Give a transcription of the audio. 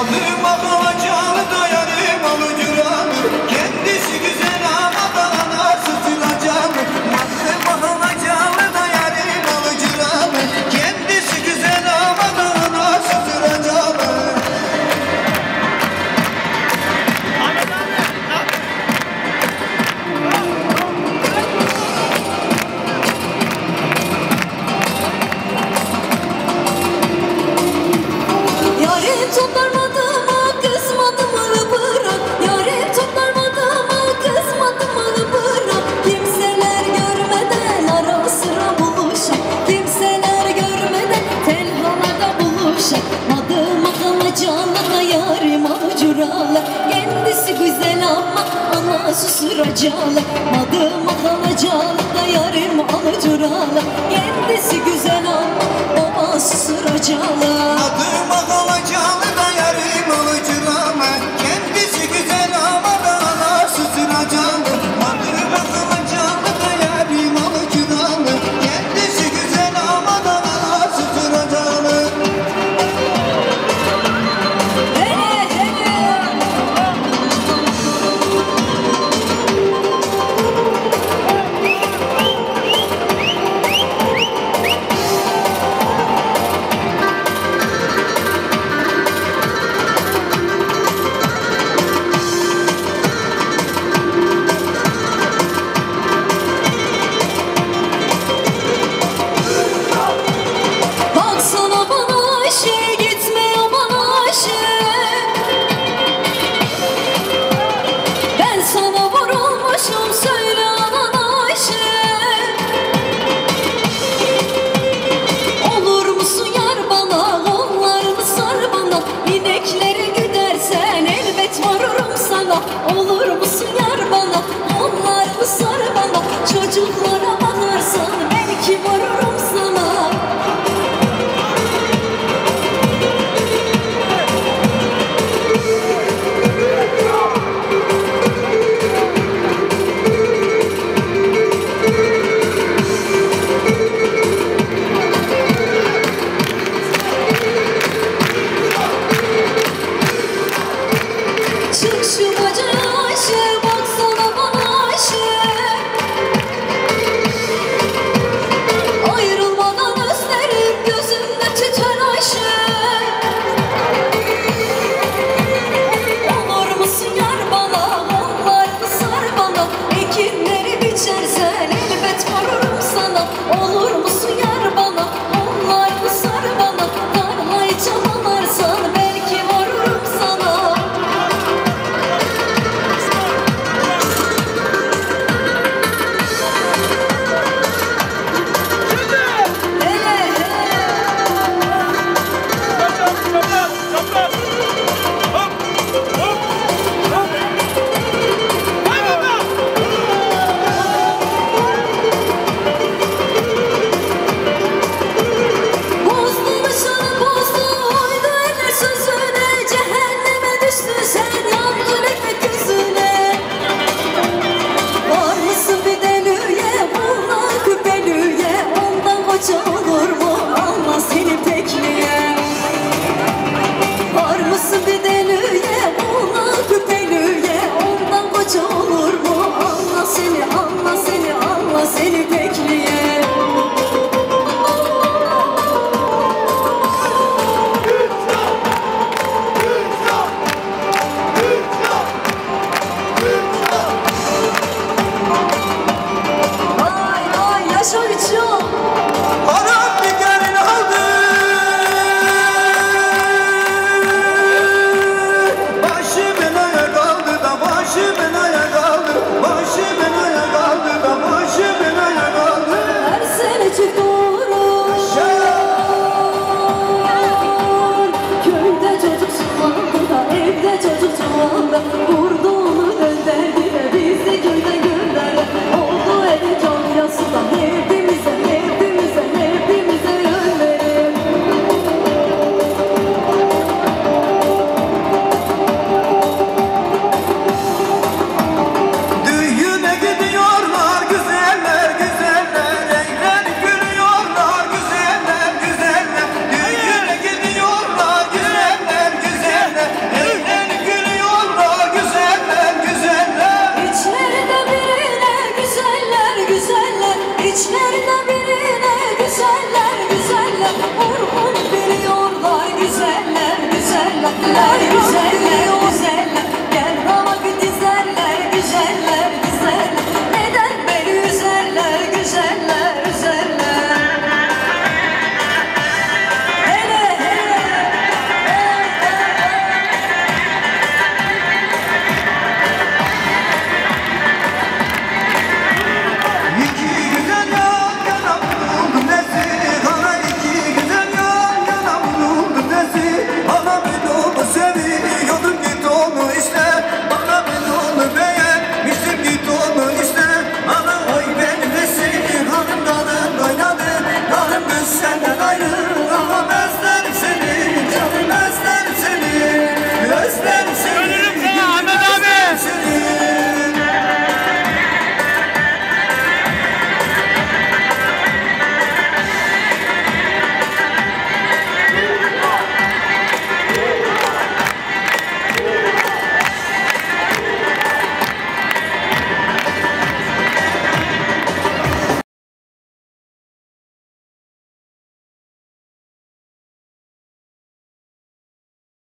Aldım akla canı dayanım alı güranı. Kendisi güzel ama dağına sıtılacağını. Aldım akla canı dayanım alı güranı. Kendisi güzel ama dağına sıtılacağını. Yarın toplar kendisi güzel ama ana susuracağla adıma kalacağla da yarım alıcurala kendisi güzel ama baba susuracağla adıma kalacağla da yarım alıcurala kendisi güzel ama da ana susuracağla adıma kalacağla da yarım alıcurala kendisi güzel ama da ana susuracağla. Olur musun yar bana, onlar mı sar bana? Çocuklara bakarsan belki vururum sana. Belki varırım sana.